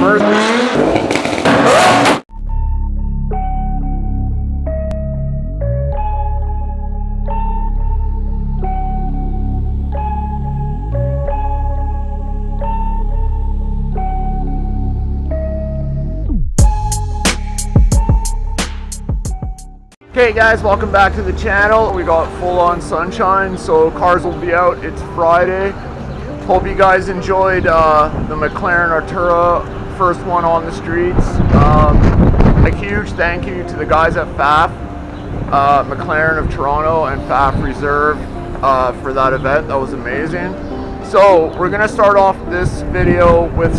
first. Hey guys, welcome back to the channel. We got full-on sunshine, so cars will be out. It's Friday. Hope you guys enjoyed the McLaren Artura, first one on the streets. A huge thank you to the guys at FAF, McLaren of Toronto and FAF Reserve for that event. That was amazing. So we're gonna start off this video with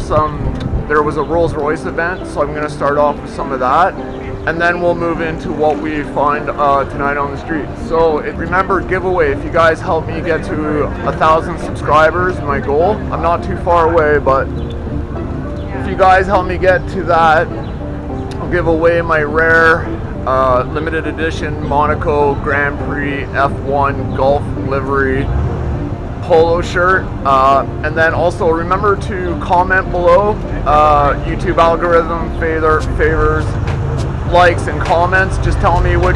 there was a Rolls-Royce event, so I'm gonna start off with some of that. And then we'll move into what we find tonight on the street. So remember, giveaway, if you guys help me get to 1,000 subscribers, my goal, I'm not too far away, but if you guys help me get to that, I'll give away my rare limited edition Monaco Grand Prix F1 Gulf livery polo shirt. And then also remember to comment below. YouTube algorithm favors likes and comments. Just tell me which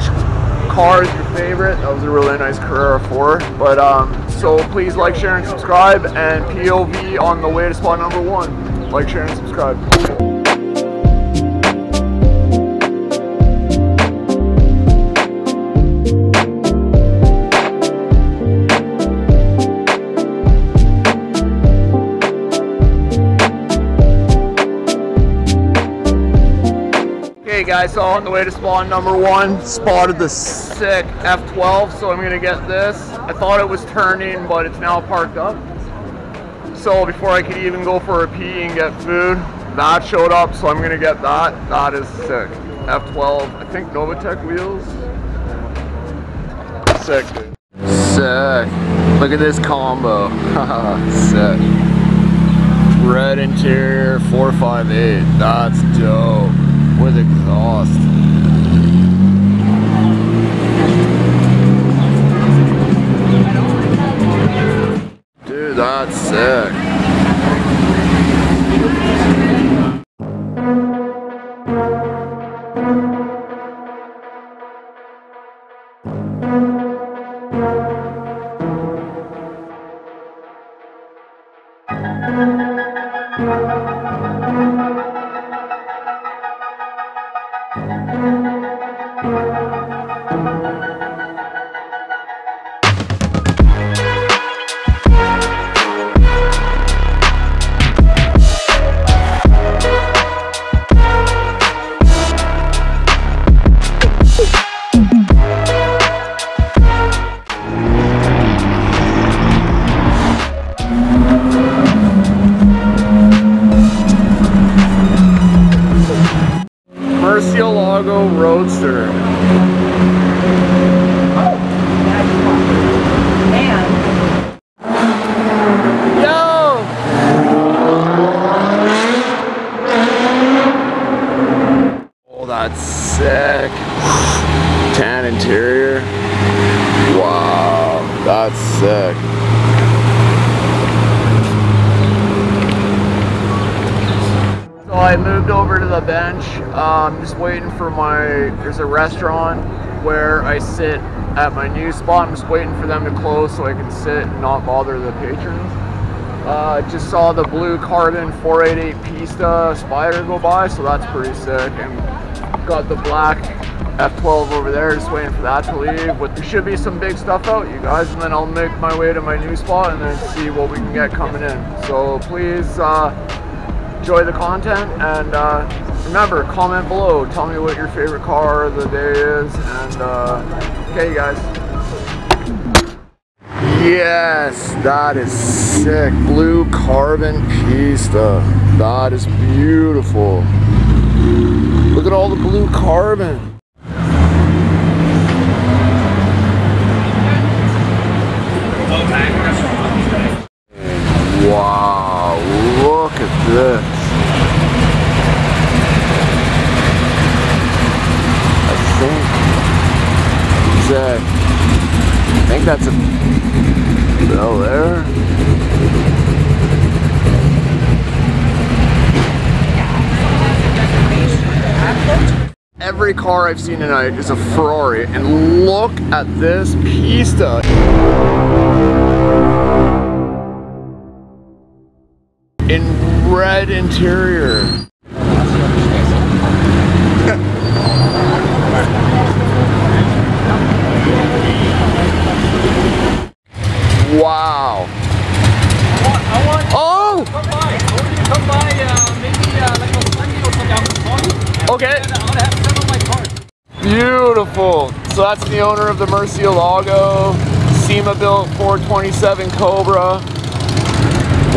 car is your favorite. That was a really nice Carrera 4. But so please like, share, and subscribe. And POV on the way to spot number 1. Like, share, and subscribe. Guys, so on the way to spawn number 1, spotted the sick F12, so I'm gonna get this. I thought it was turning, but it's now parked up. So before I could even go for a pee and get food, that showed up, so I'm gonna get that. That is sick. F12, I think Novatec wheels. Sick, dude. Sick. Look at this combo. Sick. Red interior, 458. That's dope. With exhaust. Dude, that's sick. Murciélago Roadster. Oh, that's awesome. Yo! Oh, that's sick. Tan interior. Wow, that's sick. So I moved over to the bench. I'm just waiting for there's a restaurant where I sit at my new spot. I'm just waiting for them to close so I can sit and not bother the patrons. Just saw the blue carbon 488 Pista Spider go by, so that's pretty sick. And got the black F12 over there, just waiting for that to leave. But there should be some big stuff out, you guys, and then I'll make my way to my new spot and then see what we can get coming in. So please, enjoy the content, and remember, comment below, tell me what your favorite car of the day is, and okay guys. Yes, that is sick. Blue carbon Pista. That is beautiful. Look at all the blue carbon. Wow, look at this. I think that's a bell there. every car I've seen tonight is a Ferrari, and look at this Pista. In red interior. Wow. I want oh! Come by maybe like a Sunday or something. Okay. I want to have several of my cars. Beautiful. So that's the owner of the Murciélago, SEMA built 427 Cobra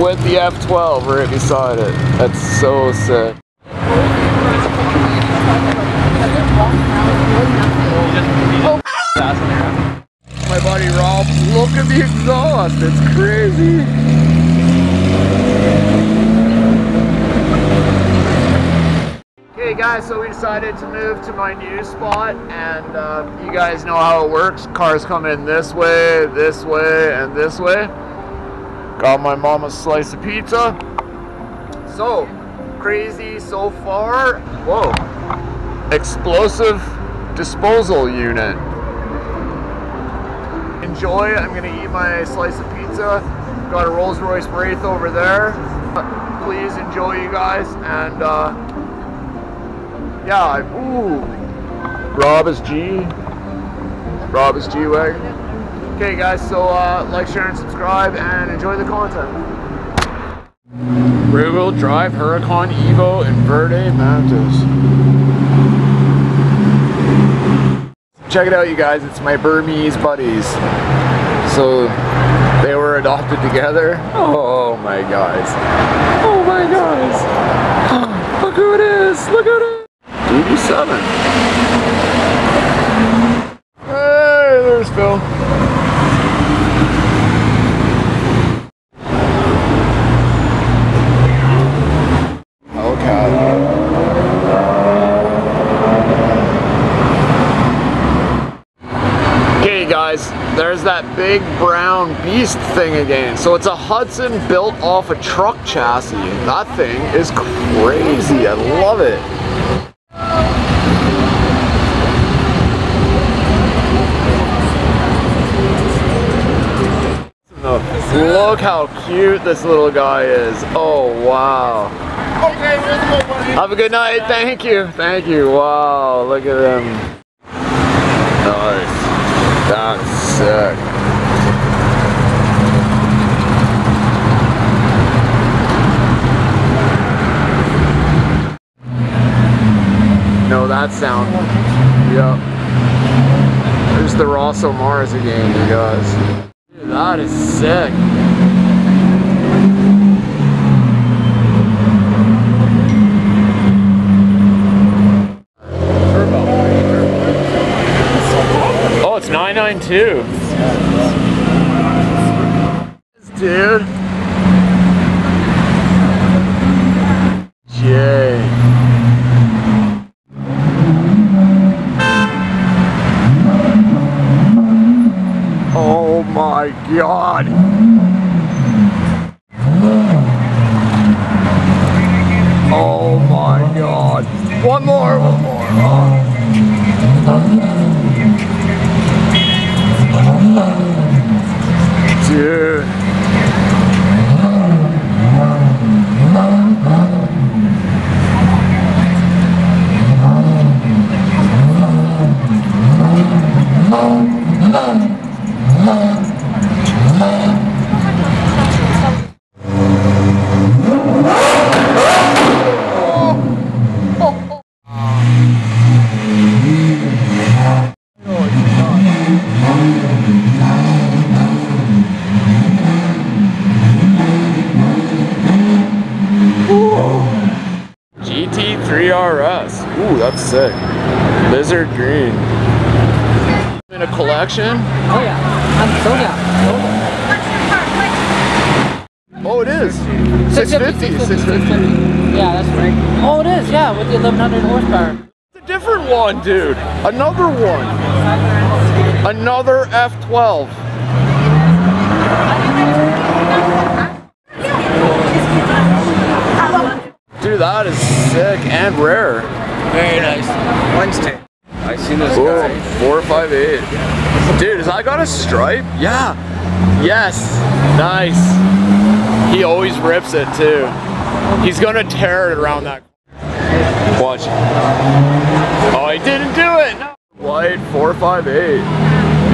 with the F12 right beside it. That's so sick. Oh. My buddy Rob, look at the exhaust. It's crazy. Hey guys, so we decided to move to my new spot, and you guys know how it works. Cars come in this way, and this way. Got my mama's slice of pizza. So crazy so far. Whoa. Explosive disposal unit. Enjoy, I'm gonna eat my slice of pizza. Got a Rolls Royce Wraith over there. Please enjoy you guys, and yeah, ooh. Rob is G Wagon. Okay guys, so like, share, and subscribe, and enjoy the content. Rear wheel drive Huracán Evo and Verde Mantis. Check it out you guys, it's my Burmese buddies. So, they were adopted together. Oh my guys. Oh my guys. Look who it is, look who it is. DB7. Hey, there's Phil. Okay. Okay guys, there's that big brown beast thing again. So it's a Hudson built off a truck chassis. That thing is crazy, I love it. Look how cute this little guy is. Oh, wow. Okay, let's go, buddy. Have a good night. Thank you. Thank you. Wow, look at him. Nice. That's sick. No, that sound. Yep. There's the Rosso Mars again, you guys. That is sick. Oh, it's 992. Dude. Jay. My God. Oh my God. One more. Dude. That's sick. Lizard green. In a collection? Oh yeah. I'm sold out. Oh, it is. 650. Yeah, that's right. Oh, it is. Yeah, with the 1100 horsepower. It's a different one, dude. Another one. Another F12. Dude, that is sick and rare. Very nice. Wednesday. I seen this guy. 458. Dude, has I got a stripe? Yeah. Yes. Nice. He always rips it too. He's gonna tear it around that. Watch. Oh, he didn't do it. No. White 458.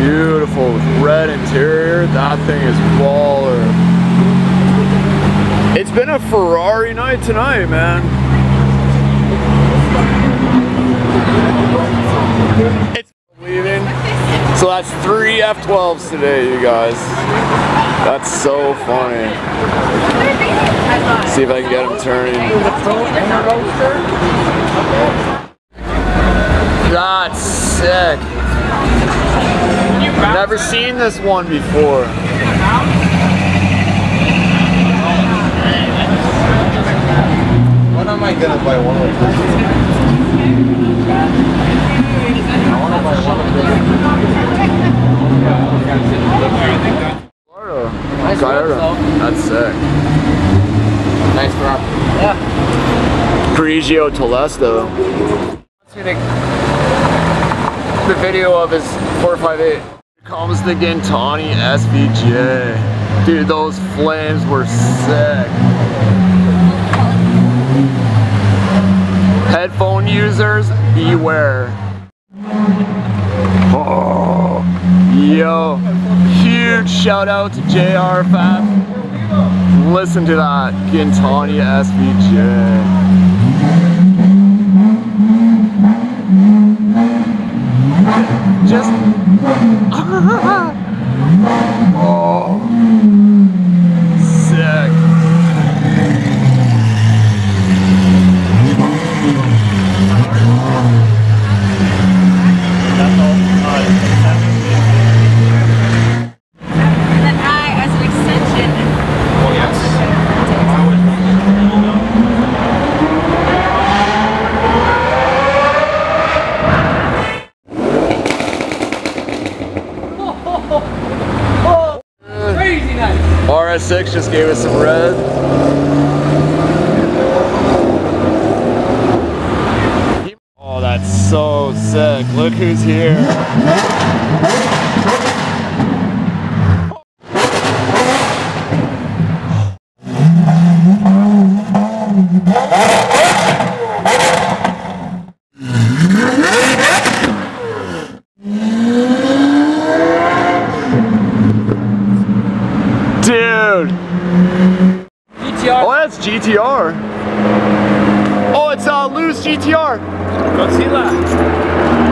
Beautiful with red interior. That thing is baller. It's been a Ferrari night tonight, man. It's leaving. So that's 3 F12s today, you guys. That's so funny. See if I can get him turning. That's sick. I've never seen this one before. When am I gonna buy one of those? Nice Carrera. That's sick. Nice drop. Yeah. Grigio Telesto. Let's see the video of his 458. Here comes the Gintani SVJ. Dude, those flames were sick. Headphone users, beware. Oh, yo, huge shout out to JR_FAB. Listen to that, Gintani SVJ. Just, oh, sick. Six just gave us some red. Oh, that's so sick. Look who's here. GTR. Oh, it's a loose GTR. Godzilla.